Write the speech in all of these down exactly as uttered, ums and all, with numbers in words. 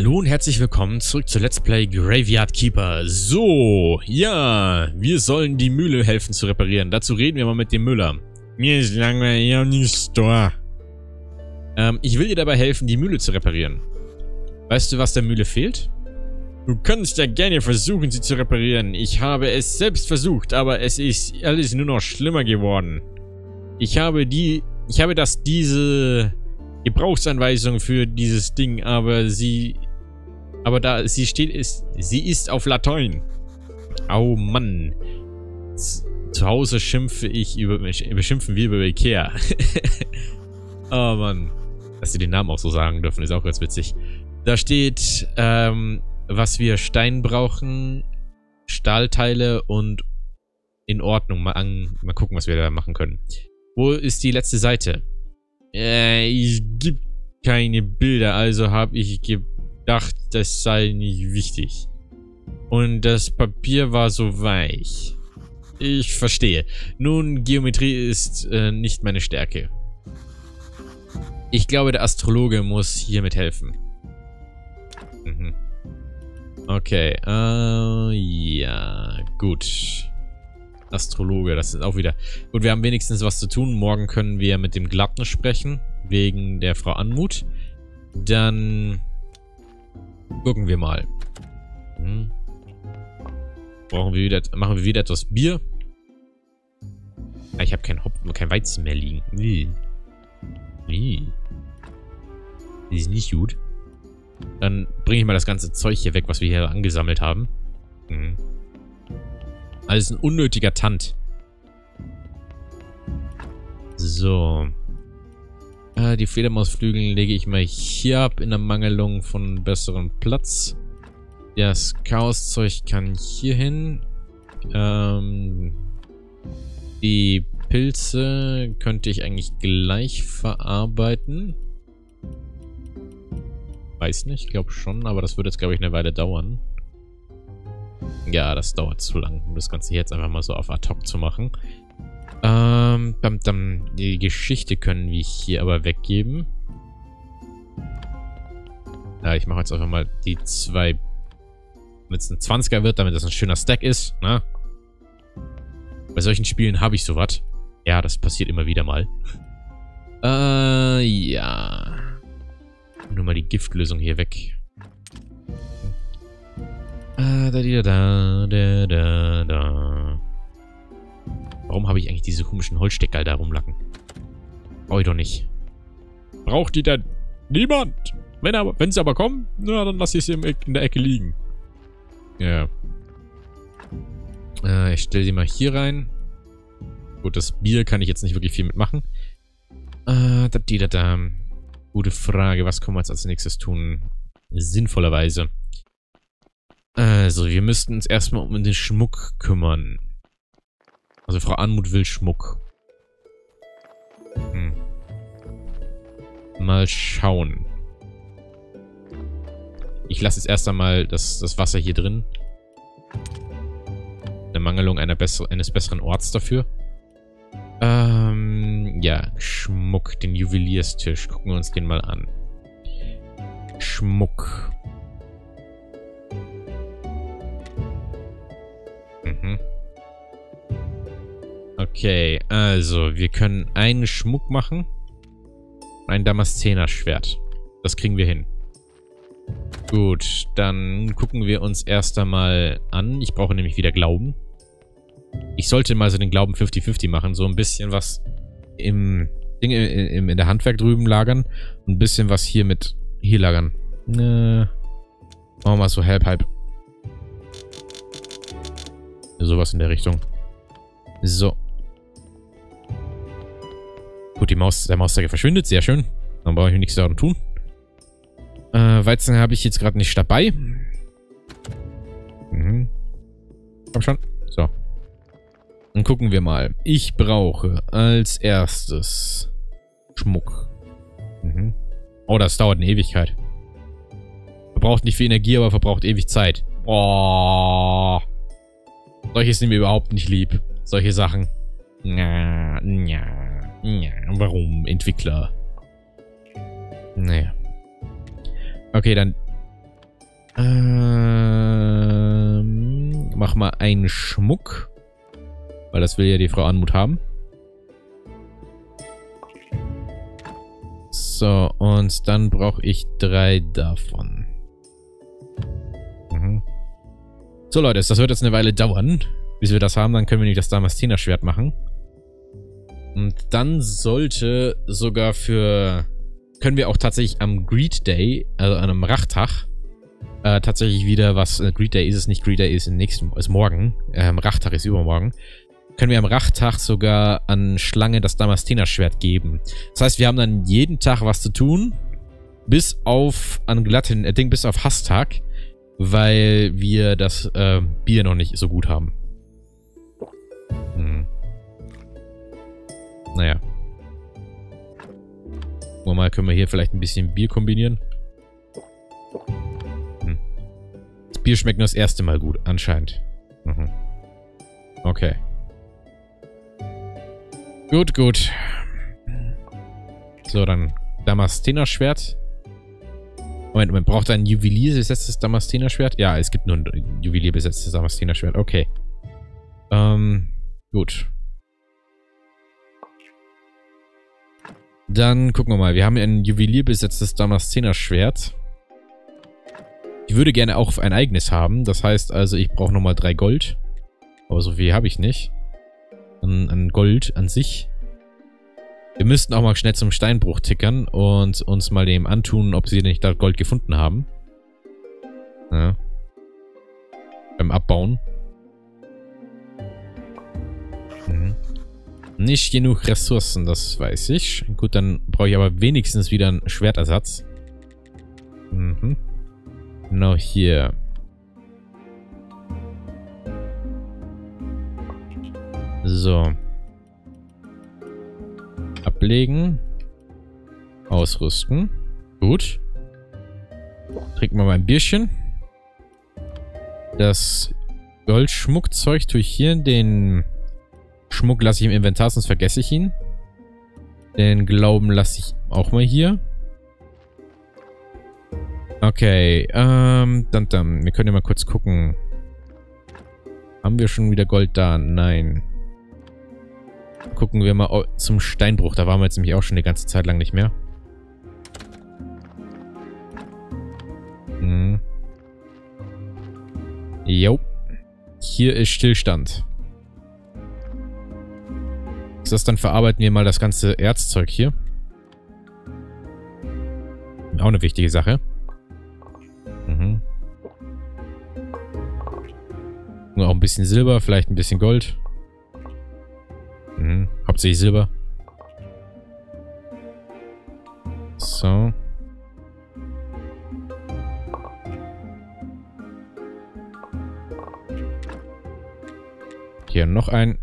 Hallo und herzlich willkommen zurück zu Let's Play Graveyard Keeper. So, ja, wir sollen die Mühle helfen zu reparieren. Dazu reden wir mal mit dem Müller. Mir ist langweilig, ja nicht da. Ähm, ich will dir dabei helfen, die Mühle zu reparieren. Weißt du, was der Mühle fehlt? Du kannst ja gerne versuchen, sie zu reparieren. Ich habe es selbst versucht, aber es ist alles nur noch schlimmer geworden. Ich habe die... Ich habe das diese... Gebrauchsanweisung für dieses Ding, aber sie... Aber da sie steht, ist... Sie ist auf Latein. Au, Mann. Z Zu Hause schimpfe ich über... Beschimpfen wir über IKEA. Oh, Mann. Dass sie den Namen auch so sagen dürfen, ist auch ganz witzig. Da steht, ähm, was wir Stein brauchen, Stahlteile und in Ordnung. Mal, an, mal gucken, was wir da machen können. Wo ist die letzte Seite? Äh, es gibt keine Bilder, also habe ich gedacht, das sei nicht wichtig. Und das Papier war so weich. Ich verstehe. Nun, Geometrie ist äh, nicht meine Stärke. Ich glaube, der Astrologe muss hiermit helfen. Mhm. Okay, äh, ja, gut. Astrologe, das ist auch wieder... Gut, wir haben wenigstens was zu tun. Morgen können wir mit dem Glatten sprechen, wegen der Frau Anmut. Dann gucken wir mal. Hm. Brauchen wir wieder... Machen wir wieder etwas Bier. Ah, ich habe kein Hopfen, kein Weizen mehr liegen. Nee. Nee. Das ist nicht gut. Dann bringe ich mal das ganze Zeug hier weg, was wir hier angesammelt haben. Hm. Alles ein unnötiger Tant. So. Äh, die Fledermausflügel lege ich mal hier ab, in der Mangelung von besserem Platz. Das Chaoszeug kann hier hin. Ähm, die Pilze könnte ich eigentlich gleich verarbeiten. Weiß nicht, ich glaube schon, aber das würde jetzt, glaube ich, eine Weile dauern. Ja, das dauert zu lang, um das Ganze jetzt einfach mal so auf ad hoc zu machen. Ähm, bam, bam, die Geschichte können wir hier aber weggeben. Ja, ich mache jetzt einfach mal die zwei... Damit es ein zwanziger wird, damit das ein schöner Stack ist, ne? Bei solchen Spielen habe ich sowas. Ja, das passiert immer wieder mal. Äh, ja. Nur mal die Giftlösung hier weg. Da, da, da, da, da. Warum habe ich eigentlich diese komischen Holzsteckerl da rumlacken? Brauche ich doch nicht. Braucht die denn niemand? Wenn aber, wenn sie aber kommen, na, dann lasse ich sie in der Ecke liegen. Ja. Äh, ich stelle sie mal hier rein. Gut, das Bier kann ich jetzt nicht wirklich viel mitmachen. Äh, da, da, da. Gute Frage. Was können wir jetzt als nächstes tun? Sinnvollerweise. Also, wir müssten uns erstmal um den Schmuck kümmern. Also, Frau Anmut will Schmuck. Hm. Mal schauen. Ich lasse jetzt erst einmal das, das Wasser hier drin. Eine Mangelung einer besser, eines besseren Orts dafür. Ähm, ja, Schmuck, den Juwelierstisch. Gucken wir uns den mal an. Schmuck. Okay, also, wir können einen Schmuck machen und ein Damaszener-Schwert. Das kriegen wir hin. Gut, dann gucken wir uns erst einmal an. Ich brauche nämlich wieder Glauben. Ich sollte mal so den Glauben fünfzig fünfzig machen. So ein bisschen was im Ding, in, in der Handwerk drüben lagern. Und ein bisschen was hier mit hier lagern. Äh, machen wir mal so halb, halb. Sowas in der Richtung. So. Gut, die Maus, der Mauszeiger verschwindet. Sehr schön. Dann brauche ich mir nichts daran tun. Äh, Weizen habe ich jetzt gerade nicht dabei. Mhm. Komm schon. So. Dann gucken wir mal. Ich brauche als erstes Schmuck. Mhm. Oh, das dauert eine Ewigkeit. Verbraucht nicht viel Energie, aber verbraucht ewig Zeit. Oh. Solche sind mir überhaupt nicht lieb. Solche Sachen. Na, na. Ja, warum? Entwickler. Naja. Okay, dann Ähm, mach mal einen Schmuck. Weil das will ja die Frau Anmut haben. So, und dann brauche ich drei davon. Mhm. So, Leute, das wird jetzt eine Weile dauern, bis wir das haben. Dann können wir nicht das Damaszener-Schwert machen. Und dann sollte sogar für... Können wir auch tatsächlich am Greed Day, also an einem Rachtag, äh, tatsächlich wieder was... Äh, Greed Day ist es nicht, Greed Day ist, im nächsten, ist morgen. Ähm, Rachtag ist übermorgen. Können wir am Rachtag sogar an Schlange das Damaszener-Schwert geben. Das heißt, wir haben dann jeden Tag was zu tun, bis auf an Glatten, äh, Ding, bis auf Hasstag, weil wir das äh, Bier noch nicht so gut haben. Hm. Naja. Guck mal, können wir hier vielleicht ein bisschen Bier kombinieren? Hm. Das Bier schmeckt nur das erste Mal gut, anscheinend. Mhm. Okay. Gut, gut. So, dann Damaszener-Schwert. Moment, man braucht ein Juwelier besetztes Damaszener-Schwert? Ja, es gibt nur ein Juwelier besetztes Damaszener-Schwert. Okay. Ähm, gut. Dann gucken wir mal. Wir haben ein Juwelier besetztes Damaszener-Schwert. Ich würde gerne auch ein eigenes haben. Das heißt also, ich brauche nochmal drei Gold. Aber so viel habe ich nicht. An, an Gold an sich. Wir müssten auch mal schnell zum Steinbruch tickern und uns mal dem antun, ob sie nicht da Gold gefunden haben. Ja. Beim Abbauen. Mhm. Nicht genug Ressourcen, das weiß ich. Gut, dann brauche ich aber wenigstens wieder einen Schwertersatz. Mhm. Genau hier. So. Ablegen. Ausrüsten. Gut. Trinken wir mal ein Bierchen. Das Goldschmuckzeug tue ich hier in den... Schmuck lasse ich im Inventar, sonst vergesse ich ihn. Den Glauben lasse ich auch mal hier. Okay, ähm, dann, dann. Wir können ja mal kurz gucken. Haben wir schon wieder Gold da? Nein. Gucken wir mal zum Steinbruch. Da waren wir jetzt nämlich auch schon eine ganze Zeit lang nicht mehr. Hm. Jo. Hier ist Stillstand. Das dann verarbeiten wir mal das ganze Erzzeug hier. Auch eine wichtige Sache. Mhm. Nur auch ein bisschen Silber, vielleicht ein bisschen Gold. Mhm. Hauptsächlich Silber. So. Hier noch ein.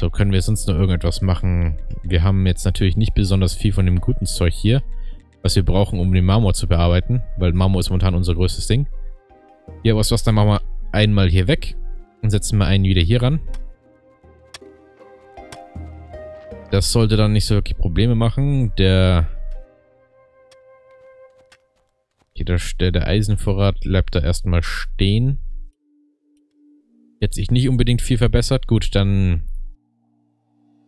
So, können wir sonst noch irgendetwas machen? Wir haben jetzt natürlich nicht besonders viel von dem guten Zeug hier, was wir brauchen, um den Marmor zu bearbeiten, weil Marmor ist momentan unser größtes Ding. Hier, was was, dann machen wir einmal hier weg und setzen wir einen wieder hier ran. Das sollte dann nicht so wirklich Probleme machen. Der, hier der, der Eisenvorrat bleibt da erstmal stehen. Jetzt sich nicht unbedingt viel verbessert. Gut, dann...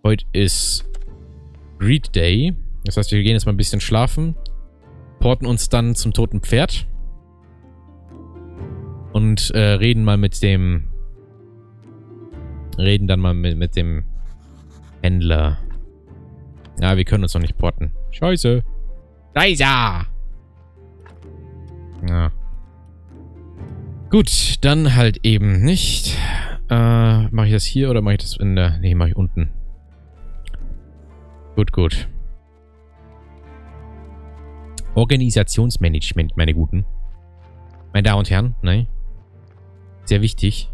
Heute ist Greed Day. Das heißt, wir gehen jetzt mal ein bisschen schlafen. Porten uns dann zum toten Pferd. Und äh, reden mal mit dem... Reden dann mal mit, mit dem Händler. Ja, wir können uns noch nicht porten. Scheiße. Scheiße! Ja. Gut, dann halt eben nicht. Äh, mache ich das hier oder mache ich das in der... Nee, mache ich unten. Gut, gut. Organisationsmanagement, meine Guten. Meine Damen und Herren, nein. Sehr wichtig.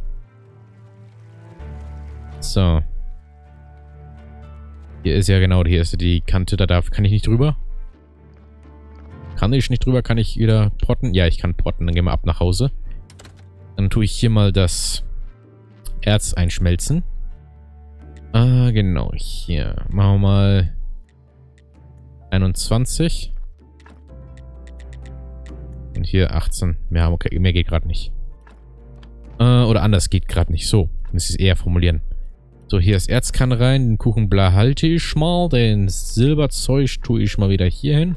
So. Hier ist ja genau, hier ist die Kante, da darf, kann ich nicht drüber. Kann ich nicht drüber, kann ich wieder potten? Ja, ich kann potten, dann gehen wir ab nach Hause. Dann tue ich hier mal das Erz einschmelzen. Ah, genau, hier. Machen wir mal einundzwanzig. Und hier achtzehn. Mehr, haben, okay, mehr geht gerade nicht. Äh, oder anders geht gerade nicht. So, muss ich es eher formulieren. So, hier ist Erzkanne rein. Den Kuchenbla halte ich mal. Den Silberzeug tue ich mal wieder hier hin.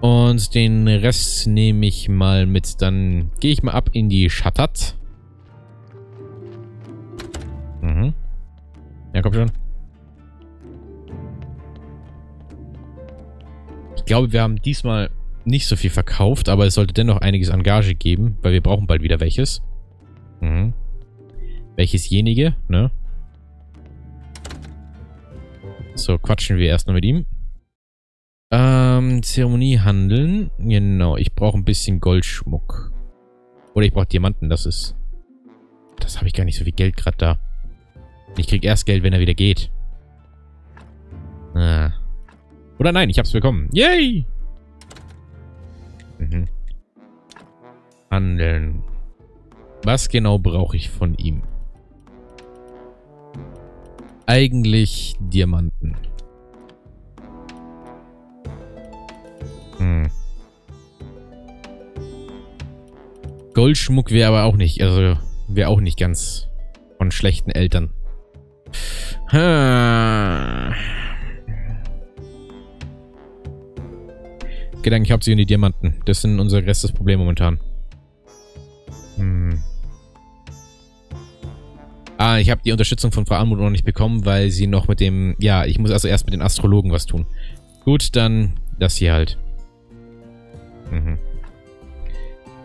Und den Rest nehme ich mal mit. Dann gehe ich mal ab in die Schattat. Mhm. Ja, kommt schon. Ich glaube, wir haben diesmal nicht so viel verkauft, aber es sollte dennoch einiges an Gage geben, weil wir brauchen bald wieder welches. Mhm. Welchesjenige, ne? So, quatschen wir erst noch mit ihm. Ähm, Zeremonie handeln. Genau, ich brauche ein bisschen Goldschmuck. Oder ich brauche Diamanten, das ist... Das habe ich gar nicht so viel Geld gerade da. Ich krieg erst Geld, wenn er wieder geht. Ah. Oder nein, ich hab's bekommen. Yay! Mhm. Handeln. Was genau brauche ich von ihm? Eigentlich Diamanten. Hm. Goldschmuck wäre aber auch nicht, also wäre auch nicht ganz von schlechten Eltern. Ha. Okay, dann ich habe sie in die Diamanten. Das sind unser Rest Problem momentan. Hm. Ah, ich habe die Unterstützung von Frau Anmut noch nicht bekommen, weil sie noch mit dem... Ja, ich muss also erst mit den Astrologen was tun. Gut, dann das hier halt. Mhm.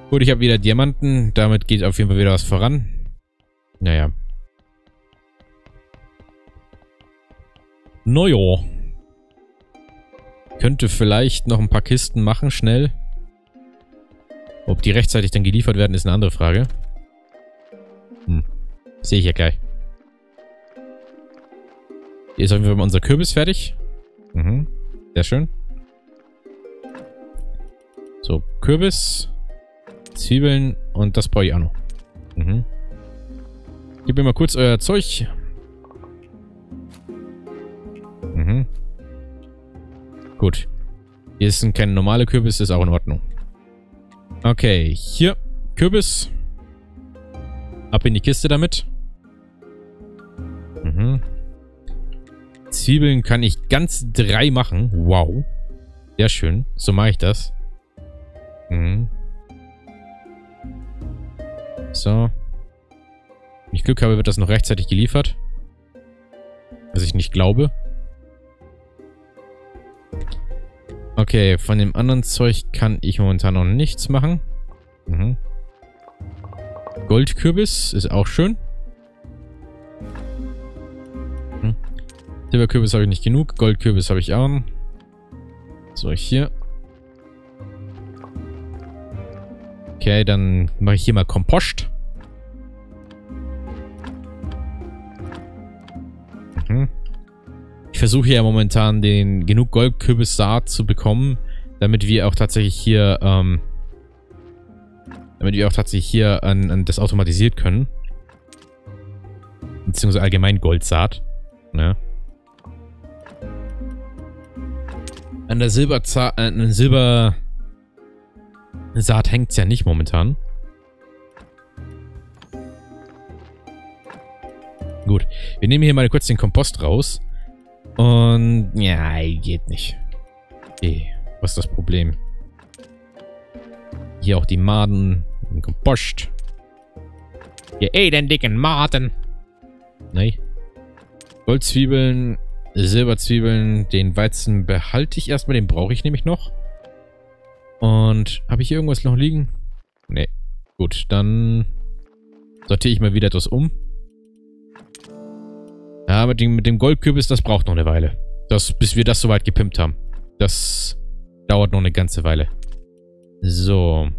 Gut, ich habe wieder Diamanten. Damit geht auf jeden Fall wieder was voran. Naja. Naja. Könnte vielleicht noch ein paar Kisten machen, schnell. Ob die rechtzeitig dann geliefert werden, ist eine andere Frage. Hm. Sehe ich ja gleich. Hier ist auf jeden Fall mal unser Kürbis fertig. Mhm. Sehr schön. So, Kürbis, Zwiebeln und das brauche ich auch noch. Mhm. Gib mir mal kurz euer Zeug. Mhm. Gut. Hier sind keine normale Kürbis, ist auch in Ordnung. Okay, hier. Kürbis. Ab in die Kiste damit. Mhm. Zwiebeln kann ich ganz drei machen. Wow. Sehr schön. So mache ich das. Mhm. So. Wenn ich Glück habe, wird das noch rechtzeitig geliefert. Was ich nicht glaube. Okay, von dem anderen Zeug kann ich momentan noch nichts machen. Mhm. Goldkürbis ist auch schön. Hm. Silberkürbis habe ich nicht genug. Goldkürbis habe ich auch. So, hier. Okay, dann mache ich hier mal Kompost. Mhm. Ich versuche ja momentan den genug Goldkürbissaat zu bekommen, damit wir auch tatsächlich hier ähm, damit wir auch tatsächlich hier an, an das automatisiert können. Beziehungsweise allgemein Goldsaat. Ne? An der Silbersaat äh, Silber hängt es ja nicht momentan. Gut. Wir nehmen hier mal kurz den Kompost raus. Und... Ja, geht nicht. Okay. Was ist das Problem? Hier auch die Maden. Den Kompost. Ihr elendigen Maden. Nein. Goldzwiebeln, Silberzwiebeln, den Weizen behalte ich erstmal. Den brauche ich nämlich noch. Und habe ich hier irgendwas noch liegen? Nee. Gut, dann sortiere ich mal wieder etwas um. Ja, mit dem, mit dem Goldkürbis, das braucht noch eine Weile. Das, bis wir das soweit gepimpt haben. Das dauert noch eine ganze Weile. So.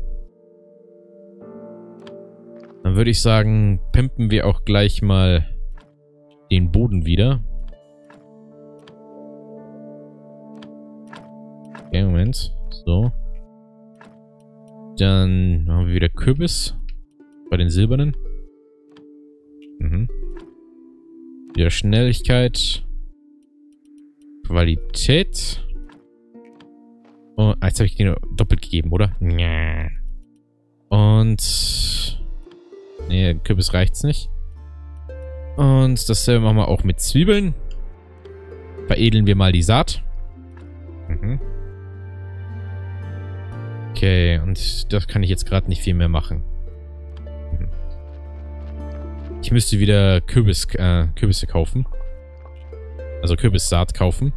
Dann würde ich sagen, pimpen wir auch gleich mal den Boden wieder. Okay, Moment. So. Dann haben wir wieder Kürbis. Bei den silbernen. Mhm. Wieder Schnelligkeit. Qualität. Und jetzt habe ich den doppelt gegeben, oder? Und... Nee, Kürbis reicht's nicht. Und dasselbe machen wir auch mit Zwiebeln. Veredeln wir mal die Saat. Mhm. Okay, und das kann ich jetzt gerade nicht viel mehr machen. Mhm. Ich müsste wieder Kürbis, äh, Kürbisse kaufen. Also Kürbissaat kaufen.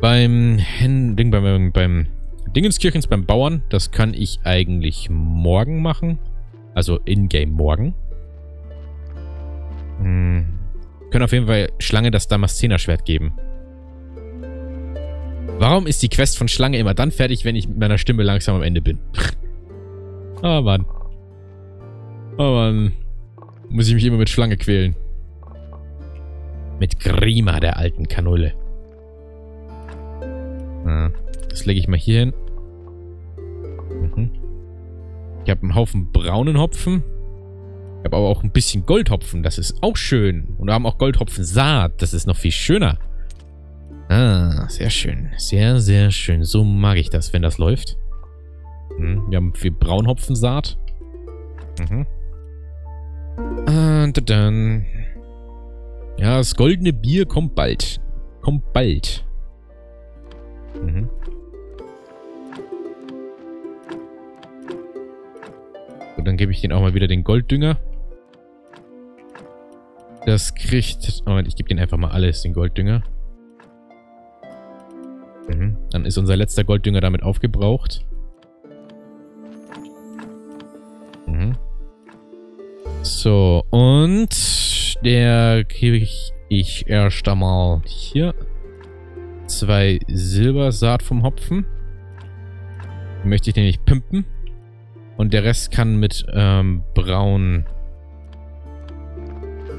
Beim Ding, beim, beim Dingenskirchens, beim Bauern, das kann ich eigentlich morgen machen. Also in-game morgen. Hm. Können auf jeden Fall Schlange das Damaszener-Schwert geben. Warum ist die Quest von Schlange immer dann fertig, wenn ich mit meiner Stimme langsam am Ende bin? Oh Mann. Oh Mann. Muss ich mich immer mit Schlange quälen. Mit Grima, der alten Kanule. Ah, das lege ich mal hier hin. Mhm. Ich habe einen Haufen braunen Hopfen. Ich habe aber auch ein bisschen Goldhopfen. Das ist auch schön. Und wir haben auch Goldhopfensaat. Das ist noch viel schöner. Ah, sehr schön. Sehr, sehr schön. So mag ich das, wenn das läuft. Hm, wir haben viel Braunhopfensaat. Mhm. Und dann... Ja, das goldene Bier kommt bald. Kommt bald. Mhm. So, dann gebe ich denen auch mal wieder den Golddünger. Das kriegt... Moment, ich gebe denen einfach mal alles, den Golddünger. Mhm. Dann ist unser letzter Golddünger damit aufgebraucht. Mhm. So, und... Der gebe ich, ich erst einmal hier... Zwei Silbersaat vom Hopfen. Die möchte ich nämlich pimpen. Und der Rest kann mit ähm, braunen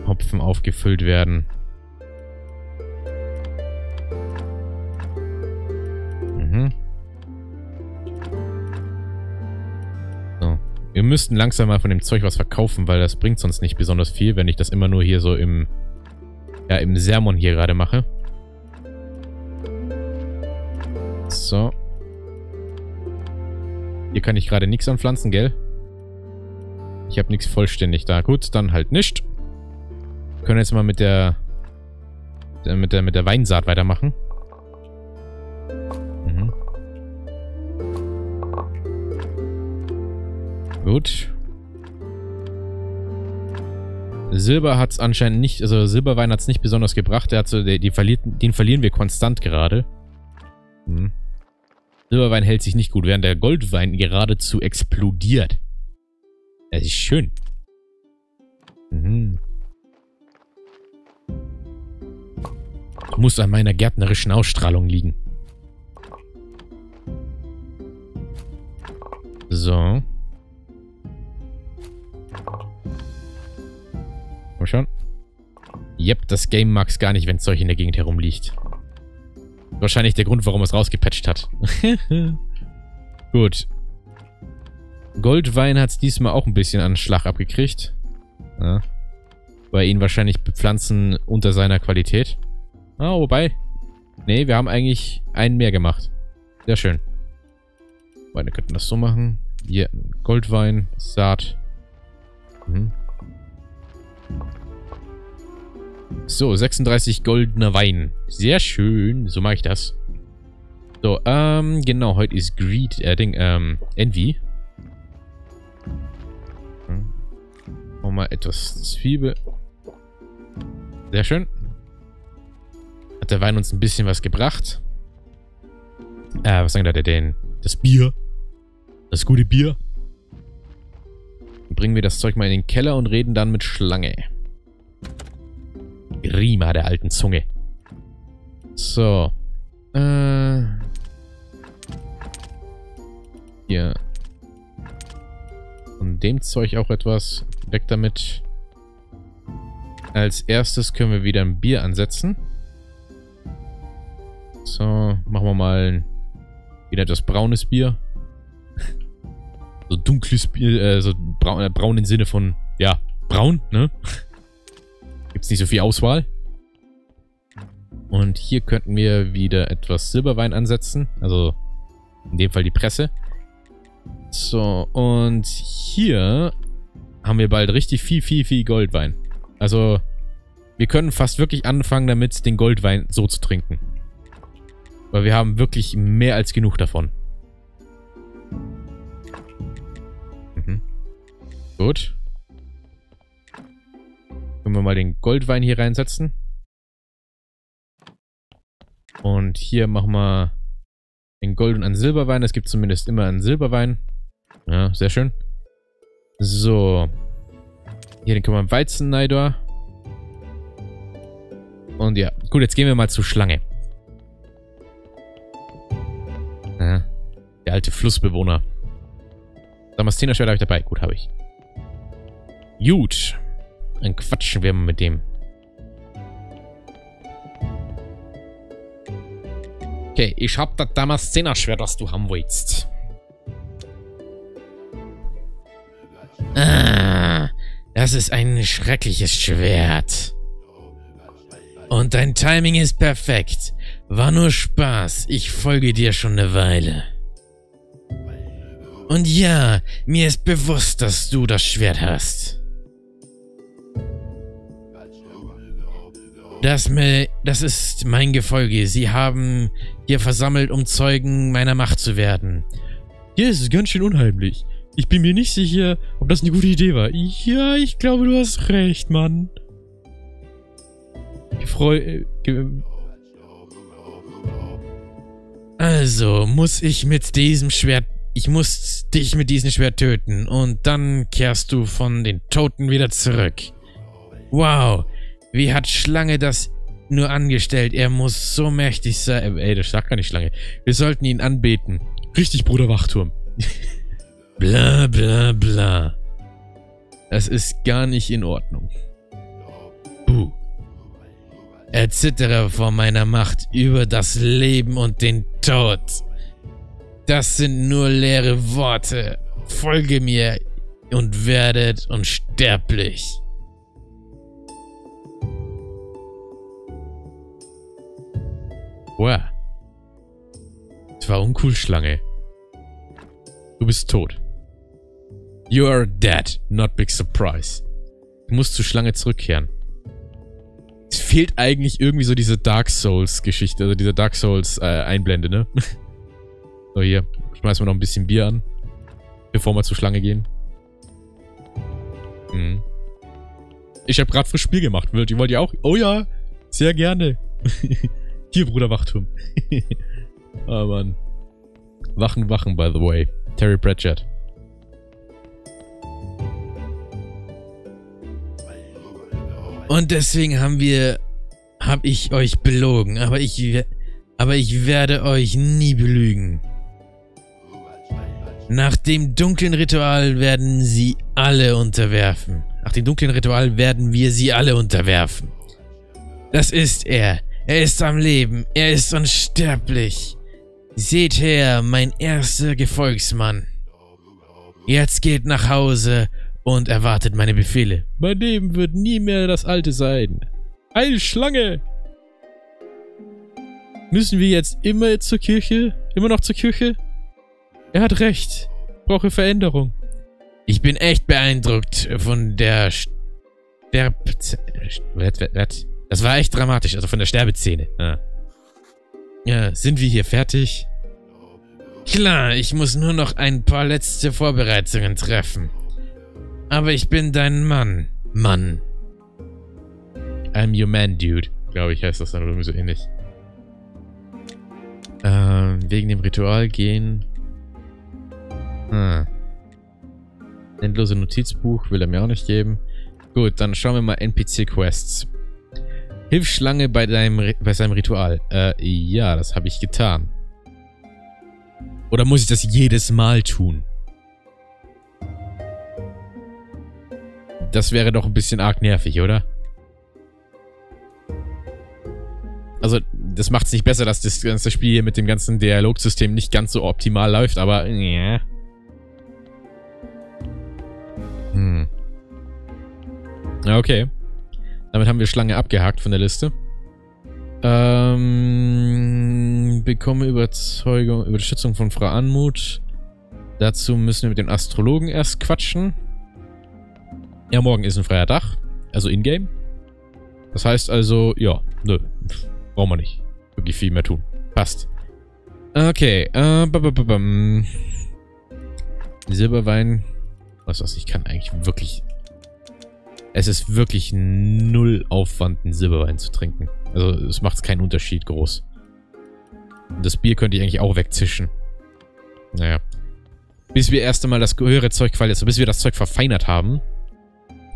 Hopfen aufgefüllt werden. Mhm. So. Wir müssten langsam mal von dem Zeug was verkaufen, weil das bringt sonst nicht besonders viel, wenn ich das immer nur hier so im, ja, im Sermon hier gerade mache. So. Hier kann ich gerade nichts anpflanzen, gell? Ich habe nichts vollständig da. Gut, dann halt nicht. Wir können jetzt mal mit der, der, mit der, mit der Weinsaat weitermachen. Mhm. Gut. Silber hat es anscheinend nicht, also Silberwein hat es nicht besonders gebracht. Der hat so, die, die verliert, den verlieren wir konstant gerade. Mhm. Silberwein hält sich nicht gut, während der Goldwein geradezu explodiert. Das ist schön. Mhm. Muss an meiner gärtnerischen Ausstrahlung liegen. So. Komm schon. Jep, das Game mag es gar nicht, wenn Zeug in der Gegend herumliegt. Wahrscheinlich der Grund, warum es rausgepatcht hat. Gut. Goldwein hat es diesmal auch ein bisschen an Schlag abgekriegt. Ja. Weil ihn wahrscheinlich bepflanzen unter seiner Qualität. Ah, wobei. Nee, wir haben eigentlich einen mehr gemacht. Sehr schön. Wobei, wir könnten das so machen. Hier, Goldwein, Saat. Mhm. So, sechsunddreißig goldener Wein. Sehr schön. So mache ich das. So, ähm, genau. Heute ist Greed, äh, Ding, ähm, Envy. Hm. Machen wir etwas Zwiebel. Sehr schön. Hat der Wein uns ein bisschen was gebracht. Äh, was sagen da der denn? Das Bier. Das gute Bier. Dann bringen wir das Zeug mal in den Keller und reden dann mit Schlange. Grima der alten Zunge. So. Äh. Hier. Von dem Zeug auch etwas. Weg damit. Als erstes können wir wieder ein Bier ansetzen. So, machen wir mal wieder etwas braunes Bier. So dunkles Bier, äh, so braun, äh, braun im Sinne von, ja, braun, ne? Gibt es nicht so viel Auswahl. Und hier könnten wir wieder etwas Silberwein ansetzen. Also In dem Fall die Presse. So, und hier haben wir bald richtig viel, viel, viel Goldwein. Also, wir können fast wirklich anfangen, damit den Goldwein so zu trinken. Weil wir haben wirklich mehr als genug davon. Mhm. Gut. Können wir mal den Goldwein hier reinsetzen. Und hier machen wir den Gold- und einen Silberwein. Es gibt zumindest immer einen Silberwein. Ja, sehr schön. So. Hier, den können wir einen Weizen-Neidor. Und ja. Gut, jetzt gehen wir mal zur Schlange. Der alte Flussbewohner. Damaszenerschwert habe ich dabei. Gut, habe ich. Gut. Dann quatschen wir mal mit dem. Okay, ich habe das Damaszenerschwert, das du haben willst. Ah, das ist ein schreckliches Schwert. Und dein Timing ist perfekt. War nur Spaß. Ich folge dir schon eine Weile. Und ja, mir ist bewusst, dass du das Schwert hast. Das, me, das ist mein Gefolge. Sie haben hier versammelt, um Zeugen meiner Macht zu werden. Hier ist es ganz schön unheimlich. Ich bin mir nicht sicher, ob das eine gute Idee war. Ja, ich glaube, du hast recht, Mann. Gefreu... Ge also muss ich mit diesem Schwert... Ich muss dich mit diesem Schwert töten und dann kehrst du von den Toten wieder zurück. Wow, wie hat Schlange das nur angestellt? Er muss so mächtig sein. Ey, das sagt gar nicht Schlange. Wir sollten ihn anbeten. Richtig, Bruder Wachturm. Bla, bla, bla. Das ist gar nicht in Ordnung. Buh. Erzittere vor meiner Macht über das Leben und den Tod. Das sind nur leere Worte. Folge mir und werdet unsterblich. Wow. Das war uncool, Schlange. Du bist tot. You are dead. Not big surprise. Du musst zur Schlange zurückkehren. Es fehlt eigentlich irgendwie so diese Dark Souls-Geschichte, also diese Dark Souls-Einblende, ne? So, hier. Schmeißen wir noch ein bisschen Bier an. Bevor wir zur Schlange gehen. Mhm. Ich habe gerade frisch Bier gemacht. Wollt ihr auch? Oh ja. Sehr gerne. Hier, Bruder Wachturm. Ah, oh, Mann. Wachen, wachen, by the way. Terry Pratchett. Und deswegen haben wir... Hab ich euch belogen. Aber ich... Aber ich werde euch nie belügen. Nach dem dunklen Ritual werden sie alle unterwerfen. Nach dem dunklen Ritual werden wir sie alle unterwerfen. Das ist er. Er ist am Leben. Er ist unsterblich. Seht her, mein erster Gefolgsmann. Jetzt geht nach Hause und erwartet meine Befehle. Mein Leben wird nie mehr das alte sein. Eil, Schlange! Müssen wir jetzt immer zur Kirche? Immer noch zur Kirche? Er hat recht. Ich brauche Veränderung. Ich bin echt beeindruckt von der... St der... Das war echt dramatisch. Also von der Sterbeszene. Ja. Ja, sind wir hier fertig? Klar, ich muss nur noch ein paar letzte Vorbereitungen treffen. Aber ich bin dein Mann. Mann. I'm your man, dude. Glaube ich, heißt das dann irgendwie so ähnlich. Ähm, wegen dem Ritual gehen. Hm. Endlose Notizbuch will er mir auch nicht geben. Gut, dann schauen wir mal N P C-Quests. Hilf Schlange bei, deinem, bei seinem Ritual. Äh, ja, das habe ich getan. Oder muss ich das jedes Mal tun? Das wäre doch ein bisschen arg nervig, oder? Also, das macht es nicht besser, dass das ganze Spiel hier mit dem ganzen Dialogsystem nicht ganz so optimal läuft, aber... Yeah. Hm. Okay. Damit haben wir Schlange abgehakt von der Liste. Ähm, bekomme Überzeugung, Überschätzung von Frau Anmut. Dazu müssen wir mit dem Astrologen erst quatschen. Ja, morgen ist ein freier Tag. Also in-game. Das heißt also, ja, nö. Brauchen wir nicht. Wirklich viel mehr tun. Passt. Okay. Äh, Silberwein. Was weiß ich, kann eigentlich wirklich... Es ist wirklich null Aufwand, einen Silberwein zu trinken. Also es macht keinen Unterschied groß. Und das Bier könnte ich eigentlich auch wegzischen. Naja. Bis wir erst einmal das höhere Zeug, also bis wir das Zeug verfeinert haben,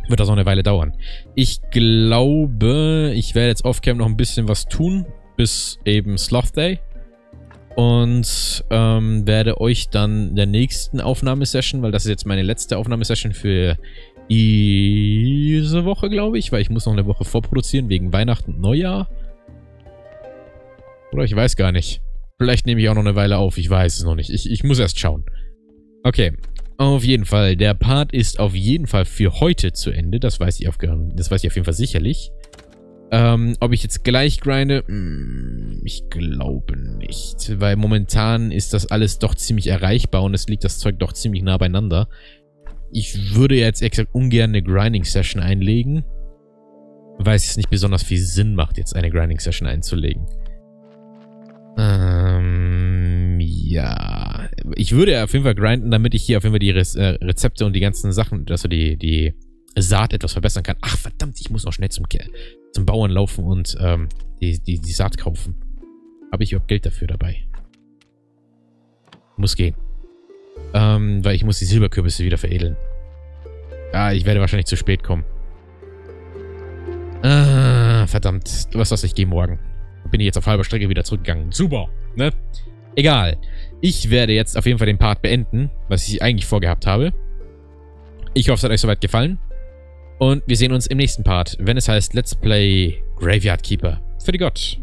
wird das noch eine Weile dauern. Ich glaube, ich werde jetzt off-cam noch ein bisschen was tun, bis eben Sloth Day. Und ähm, werde euch dann in der nächsten Aufnahmesession, weil das ist jetzt meine letzte Aufnahmesession für diese Woche, glaube ich, weil ich muss noch eine Woche vorproduzieren wegen Weihnachten und Neujahr. Oder ich weiß gar nicht. Vielleicht nehme ich auch noch eine Weile auf. Ich weiß es noch nicht. Ich, ich muss erst schauen. Okay. Auf jeden Fall. Der Part ist auf jeden Fall für heute zu Ende. Das weiß ich auf, das weiß ich auf jeden Fall sicherlich. Ähm, ob ich jetzt gleich grinde? Hm, ich glaube nicht. Weil momentan ist das alles doch ziemlich erreichbar und es liegt das Zeug doch ziemlich nah beieinander. Ich würde jetzt exakt ungern eine Grinding-Session einlegen, weil es nicht besonders viel Sinn macht, jetzt eine Grinding-Session einzulegen. Ähm, ja. Ich würde auf jeden Fall grinden, damit ich hier auf jeden Fall die Re äh, Rezepte und die ganzen Sachen, dass also die, die Saat etwas verbessern kann. Ach, verdammt, ich muss noch schnell zum, Ke zum Bauern laufen und ähm, die, die, die Saat kaufen. Habe ich überhaupt Geld dafür dabei? Muss gehen. Ähm, weil ich muss die Silberkürbisse wieder veredeln. Ah, ich werde wahrscheinlich zu spät kommen. Ah, verdammt. Was weiß ich, gehe morgen. Bin ich jetzt auf halber Strecke wieder zurückgegangen. Super, ne? Egal. Ich werde jetzt auf jeden Fall den Part beenden, was ich eigentlich vorgehabt habe. Ich hoffe, es hat euch soweit gefallen. Und wir sehen uns im nächsten Part, wenn es heißt Let's Play Graveyard Keeper. Für die Gott.